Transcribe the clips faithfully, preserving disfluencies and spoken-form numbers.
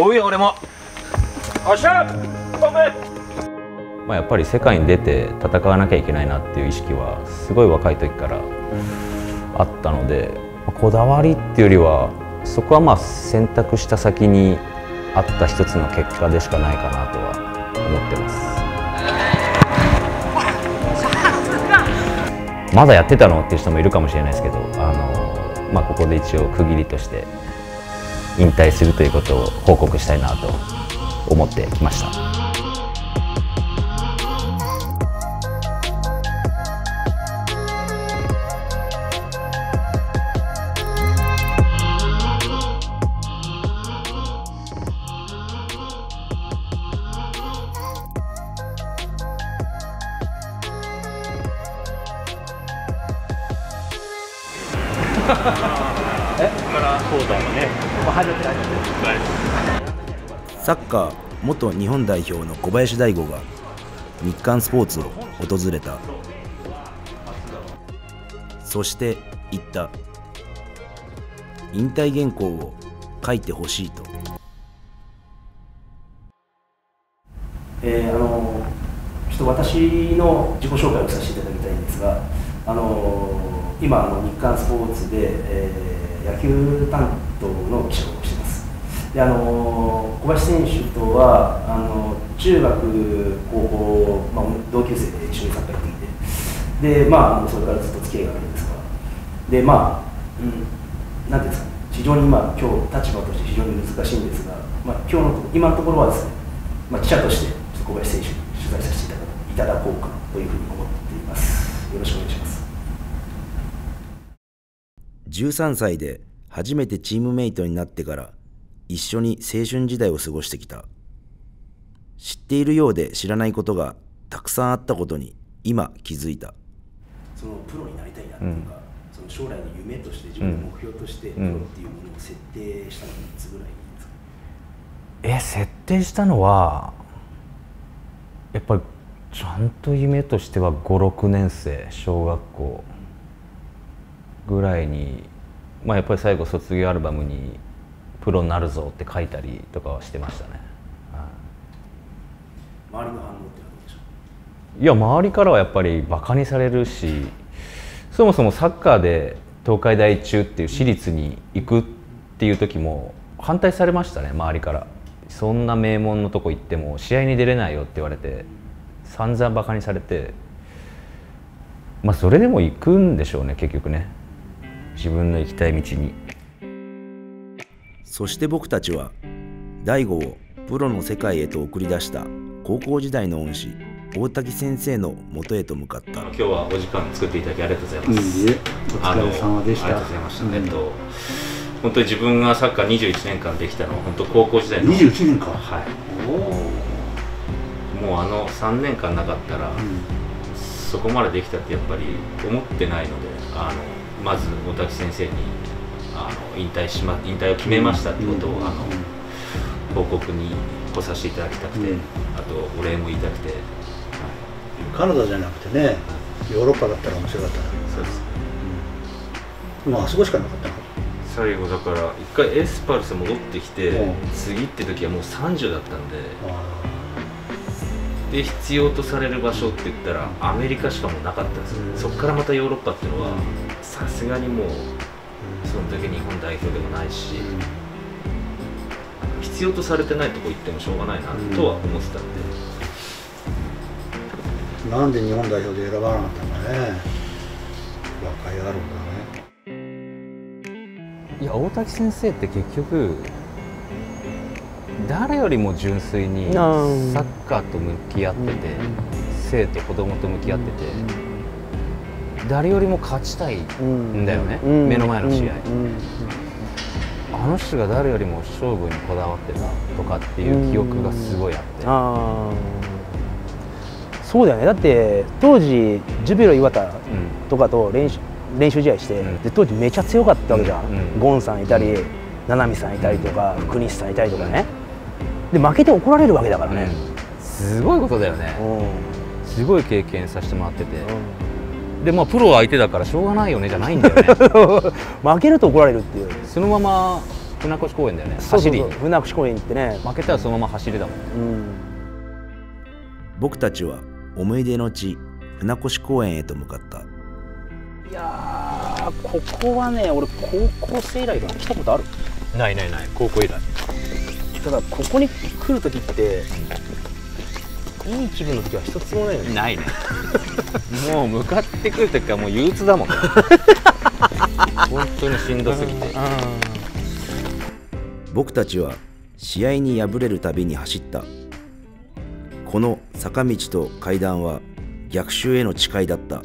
追うよ俺も。おっしゃー、まあやっぱり世界に出て戦わなきゃいけないなっていう意識はすごい若い時からあったので、まあ、こだわりっていうよりはそこはまあ選択した先にあった一つの結果でしかないかなとは思ってます。まだやってたのっていう人もいるかもしれないですけど、あの、まあ、ここで一応区切りとして引退するということを報告したいなと思ってきました。え、ここからコートもね、サッカー元日本代表の小林大悟が日刊スポーツを訪れた。そして言った。引退原稿を書いてほしいと。えー、あのちょっと私の自己紹介をさせていただきたいんですが、あの今あの日刊スポーツで、えー、野球担当の記者をしています。で、あのー、小林選手とはあの中学高校、まあ、同級生で一緒にサッカーやっていて、で、まあ、それからずっと付き合いがあるんですが、でまあ、うん、なんていうんですか、非常に今今日立場として非常に難しいんですが、まあ、今日の今のところはですね、まあ、記者として小林選手に取材させていただこうかというふうに思っています。よろしくお願いします。じゅうさんさいで初めてチームメイトになってから一緒に青春時代を過ごしてきた。知っているようで知らないことがたくさんあったことに今気づいた。そのプロになりたいなとか、うん、その将来の夢として自分の目標としてプロっていうものを設定したのはいつぐらいですか？え、設定したのはやっぱりちゃんと夢としてはご、ろくねんせい小学校ぐらいに、まあ、やっぱり最後卒業アルバムに「プロになるぞ」って書いたりとかはしてましたね。はい、周りの反応って何でしょう？いや、周りからはやっぱりバカにされるし、そもそもサッカーで東海大中っていう私立に行くっていう時も反対されましたね、周りから。そんな名門のとこ行っても試合に出れないよって言われて散々バカにされて、まあそれでも行くんでしょうね、結局ね。自分の行きたい道に。そして僕たちは大悟をプロの世界へと送り出した高校時代の恩師大滝先生の元へと向かった。今日はお時間作っていただきありがとうございます。いいえ、お疲れ様でした。ありがとうございました。うん、えっと本当に自分がサッカーにじゅういちねんかんできたのは本当高校時代のにじゅういちねんかん、はい、おもうあのさんねんかんなかったら、うん、そこまでできたってやっぱり思ってないので、あのまず大滝先生にあの引退しま引退を決めましたってことをあの報告に来させていただきたくて、うん、あとお礼も言いたくて、はい、カナダじゃなくてね、ヨーロッパだったら面白かったな。そうですね、うん、もうあそこしかなかったの最後だから。一回エスパルス戻ってきて、うん、次って時はもうさんじゅうだったんで、うん、で必要とされる場所って言ったらアメリカしかもうなかったんですよ、うん、そこからまたヨーロッパっていうのは、うん、さすがにもうその時日本代表でもないし、必要とされてないとこ行ってもしょうがないなとは思ってたんで、うん、なんで日本代表で選ばなかったんだね、若い野郎だね。いや、大滝先生って結局誰よりも純粋にサッカーと向き合ってて、生と子供と向き合ってて。誰よりも勝ちたいんだよね、目の前の試合。あの人が誰よりも勝負にこだわってたとかっていう記憶がすごいあって、うん、あそうだよね。だって当時ジュビロ磐田とかと練習、うん、練習試合して、うん、で当時めちゃ強かったわけじゃん、うんうん、ゴンさんいたり七海さんいたりとか国西さんいたりとかね。で負けて怒られるわけだからね、うん、すごいことだよね、うん、すごい経験させてもらってて、うんでまあ、プロ相手だからしょうがないよねじゃないんだよね。負けると怒られるっていう、そのまま船越公園だよね。走り船越公園行ってね、負けたらそのまま走りだもん、うんうん、僕たちは思い出の地船越公園へと向かった。いやー、ここはね、俺高校生以来から来たことある？ないないない、高校以来。ただここに来るときっていい気分の時は一つもないよね。ないねもう向かってくる時はもう憂鬱だもん本当にしんどすぎて。僕たちは試合に敗れるたびに走った。この坂道と階段は逆襲への誓いだった。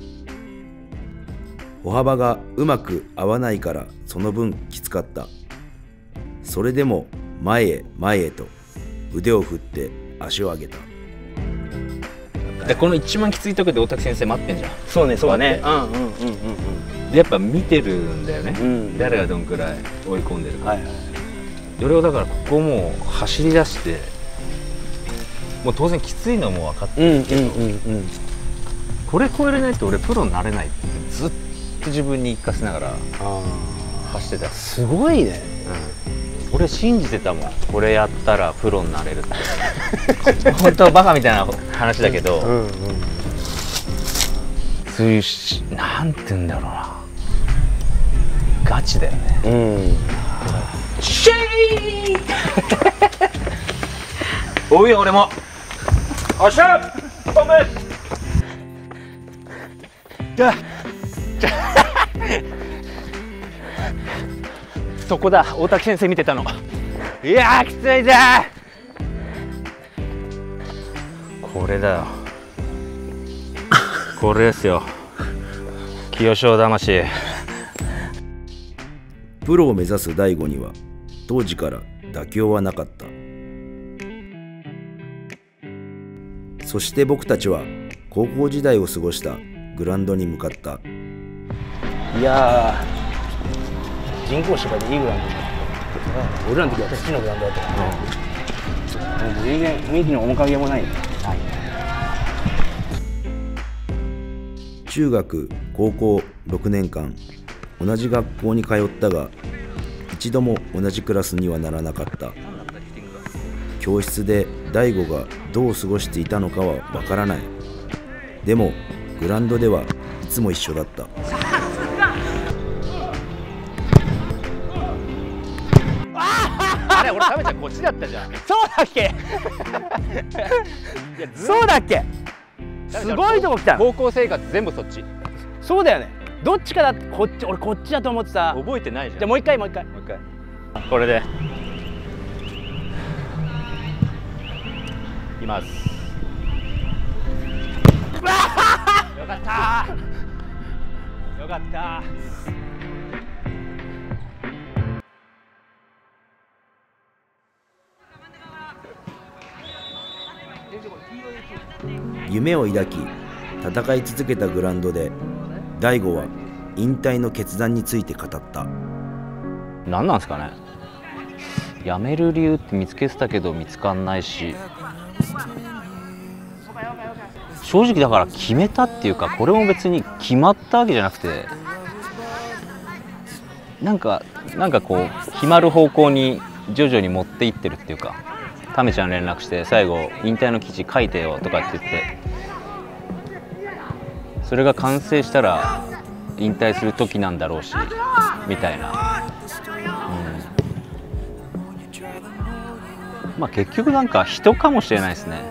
歩幅がうまく合わないからその分きつかった。それでも前へ前へと腕を振って足を上げた。でこの一番きついとこで大滝先生待ってんじゃん。そうね、そうだね。うんうんうんうんうん。やっぱ見てるんだよね、うん、誰がどんくらい追い込んでるか。それをだからここもう走り出して、もう当然きついのも分かってるけど、これ超えれないと俺プロになれないってずっと自分に言い聞かせながら走ってた。すごいね、うん、俺信じてたもん、これやったらプロになれるって本当バカみたいな話だけど、うんうん、そういうし、なんて言うんだろうな、ガチだよね、うん、シェイおいよ、俺もおっしゃー、おめえじゃあじゃあそこだ、大滝先生見てたの。いやー、きついぜこれだよこれですよ、清少魂。プロを目指す大悟には当時から妥協はなかった。そして僕たちは高校時代を過ごしたグラウンドに向かった。いやー、人工芝でいいグラウンドだった。俺らの時は私のグラウンドだったから、うん、全然雰囲気の面影もない、ね、ないね。中学高校ろくねんかん同じ学校に通ったが一度も同じクラスにはならなかった。教室で大悟がどう過ごしていたのかはわからない。でもグラウンドではいつも一緒だった。あれ、俺食べたこっちだったじゃん。そうだっけそうだっけ、すごいとこ来た。高校生活全部そっち。そうだよね、どっちかだって。こっち、俺こっちだと思ってた。覚えてないじゃん。じゃあもう一回もう一回もう一回これでいます。よかったよかった。夢を抱き戦い続けたグラウンドで大悟は引退の決断について語った。何なんですかね、辞める理由って見つけてたけど見つかんないし、正直だから決めたっていうか、これも別に決まったわけじゃなくて、なんかなんかこう決まる方向に徐々に持っていってるっていうか、タメちゃん連絡して最後引退の記事書いてよとかって言って、それが完成したら引退する時なんだろうしみたいな、うん、まあ結局なんか人かもしれないですね。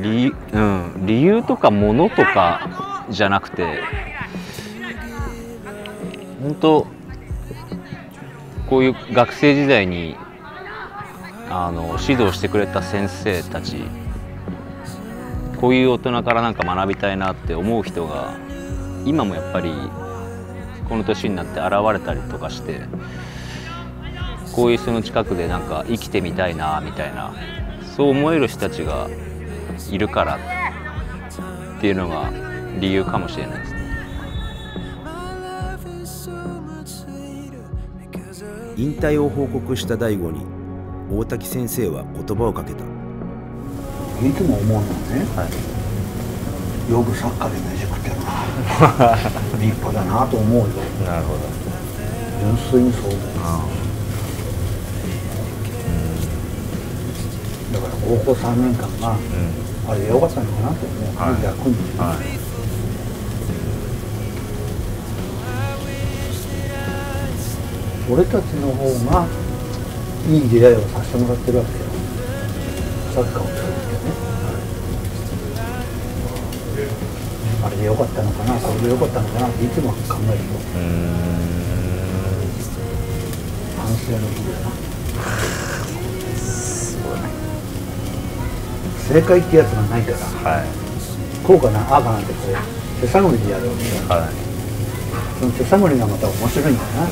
理、うん、理由とかものとかじゃなくて、本当こういう学生時代にあの指導してくれた先生たち、こういう大人からなんか学びたいなって思う人が今もやっぱりこの年になって現れたりとかして、こういう人の近くでなんか生きてみたいなみたいな、そう思える人たちがいるからっていうのが理由かもしれないですね。引退を報告した大悟に大滝先生は言葉をかけた。いつも思うのはね、はい、夜サッカーで飯食ってるな立派だなと思うよ。なるほど。純粋にそう思います。だから高校さんねんかんがあれでよかったのかなと思う、逆に。はい、俺たちの方がいい出会いをさせてもらってるわけよ、サッカーを通じてね、はい、あれでよかったのかな、これでよかったのかなっていつも考えるよ。反省の日だな。すごいね、正解ってやつがないから、はい、こうかなああかなってこう手探りでやるわけよ、はい、その手探りがまた面白いんだな、うん、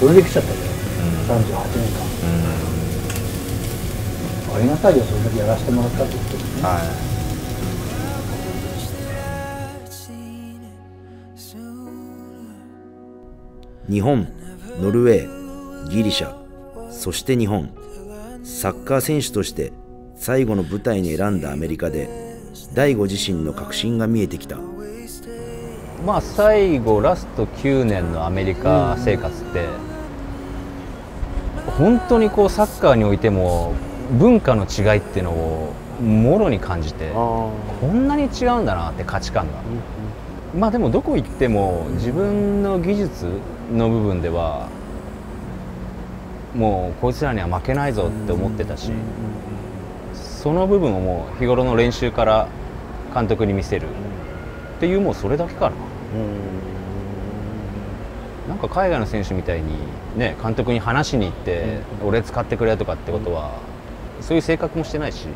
それで来ちゃったけど、さんじゅうはちねんかん。ありがたいよ、それだけやらせてもらったってことですね。はい。日本、ノルウェー、ギリシャ、そして日本。サッカー選手として最後の舞台に選んだアメリカで、大悟自身の確信が見えてきた。まあ最後ラストきゅうねんのアメリカ生活って本当にこうサッカーにおいても文化の違いっていうのをもろに感じて、こんなに違うんだなって価値観が、まあでもどこ行っても自分の技術の部分ではもうこいつらには負けないぞって思ってたし、その部分をもう日頃の練習から監督に見せるっていう、もうそれだけかな。なんか海外の選手みたいにね、監督に話しに行って俺使ってくれとかってことは、そういう性格もしてないし、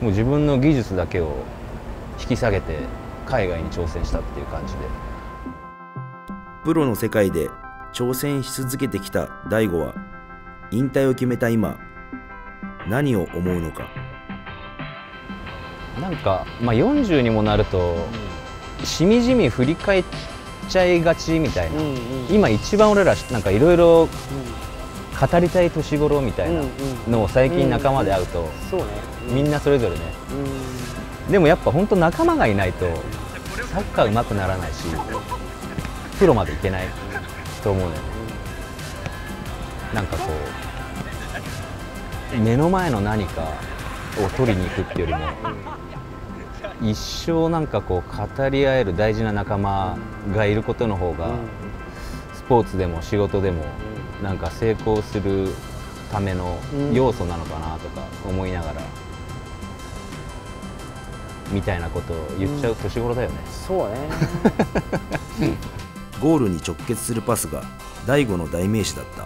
もう自分の技術だけを引き下げて海外に挑戦したっていう感じで、プロの世界で挑戦し続けてきた大悟は引退を決めた今、何を思うのか。なんか、まあ、よんじゅうにもなるとしみじみ振り返っちゃいがちみたいな、うん、うん、今一番俺らなんかいろいろ語りたい年頃みたいなのを最近仲間で会うと、みんなそれぞれね、うん、でもやっぱ本当仲間がいないとサッカーうまくならないし、プロまでいけないと思うのよね。なんかこう目の前の何かを取りに行くっていうよりも、一生なんかこう語り合える大事な仲間がいることの方が、スポーツでも仕事でもなんか成功するための要素なのかなとか思いながら、みたいなことを言っちゃう年頃だよね。そうね。ゴールに直結するパスが大悟の代名詞だった。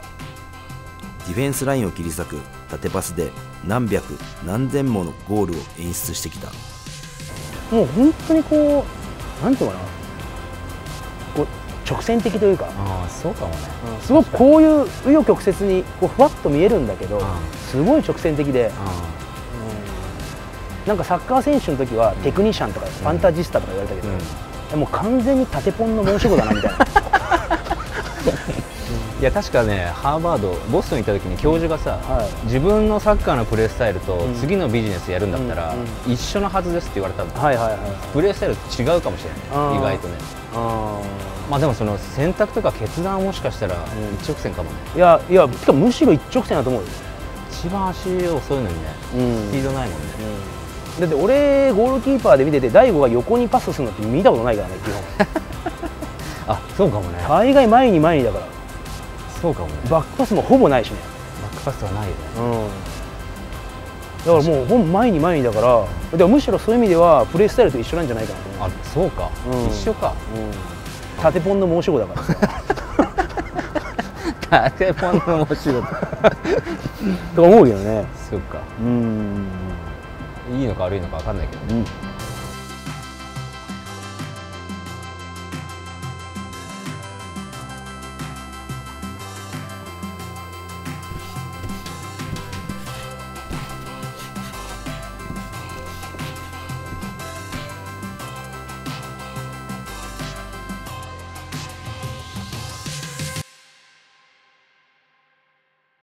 ディフェンスラインを切り裂く縦パスで何百何千ものゴールを演出してきた。もう本当にこう、なんていうかな、こう直線的というか、ああそうかもね、すごくこういう紆余曲折にこうふわっと見えるんだけど、すごい直線的で、なんかサッカー選手の時はテクニシャンとかファンタジスタとか言われたけど、うん、もう完全に縦ポンの申し子だなみたいな。いや確かね、ハーバード、ボストンにいた時に教授がさ、はい、自分のサッカーのプレースタイルと次のビジネスやるんだったら一緒のはずですって言われたんだけど、プレースタイル違うかもしれない、意外とね。あまあでもその選択とか決断はもしかしたら一直線かもね。うん、いやいや、しかもむしろ一直線だと思うよ。一番足遅いのにね、うん、スピードないもんね。うん、だって俺ゴールキーパーで見てて、大悟が横にパスするのって見たことないからね、基本。あ、そうかもね。大概前に前にだから。そうかもね、バックパスもほぼないしね。バックパスはないよね、うん、だからもうほん前に前にだから、でもむしろそういう意味ではプレースタイルと一緒なんじゃないかな。あ、そうか、うん、一緒か、うん、縦ポンの申し子だから縦ポンの申し子だと思うけどね。そうか、うん、いいのか悪いのか分かんないけどね、うん。